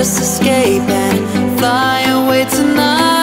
us escape and fly away tonight.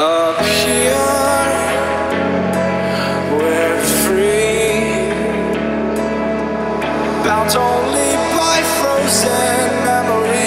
Up here, we're free, bound only by frozen memories.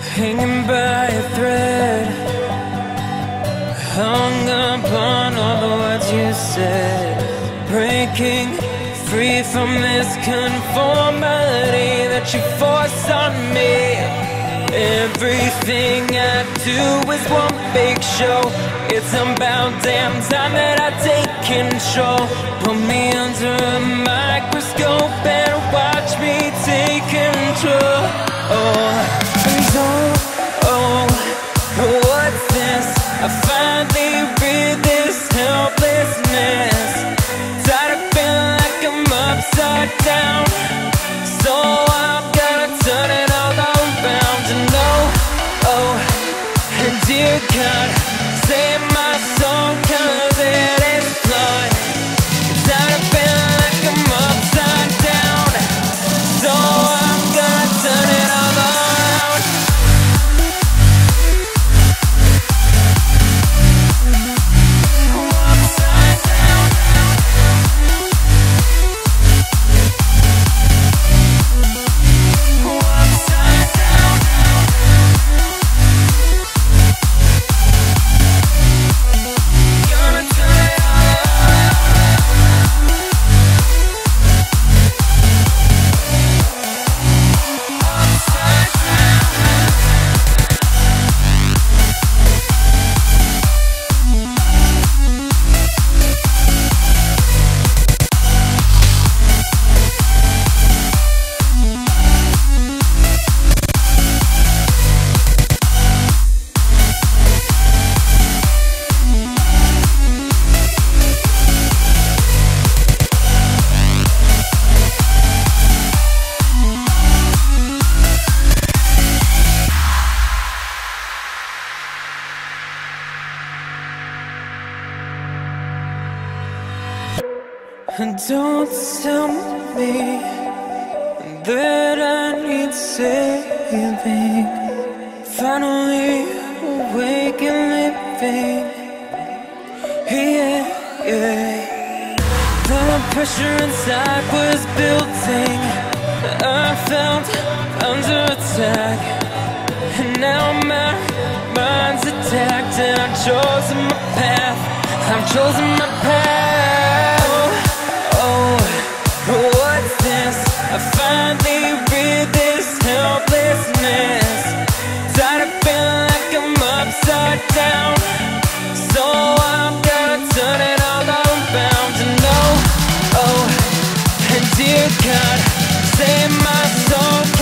Hanging by a thread, hung upon all the words you said. Breaking free from this conformity that you force on me. Everything I do is one big show. It's about damn time that I take control. Put me under a microscope and watch me take control. Oh. What's this? I finally read this helplessness. Tired of feeling like I'm upside down, so I've gotta turn it all around. And oh, and dear God, save my soul, cause it is blood. Tired of feeling like I'm upside down, so I've gotta turn it all around. Don't tell me that I need saving. Finally awake and living. Yeah. The pressure inside was building. I felt under attack, and now my mind's attacked, and I've chosen my path, I've chosen my path. Oh, what's this? I finally read this helplessness. Tired of feeling like I'm upside down, so I'm gonna turn it all around. And oh, and dear God, save my soul.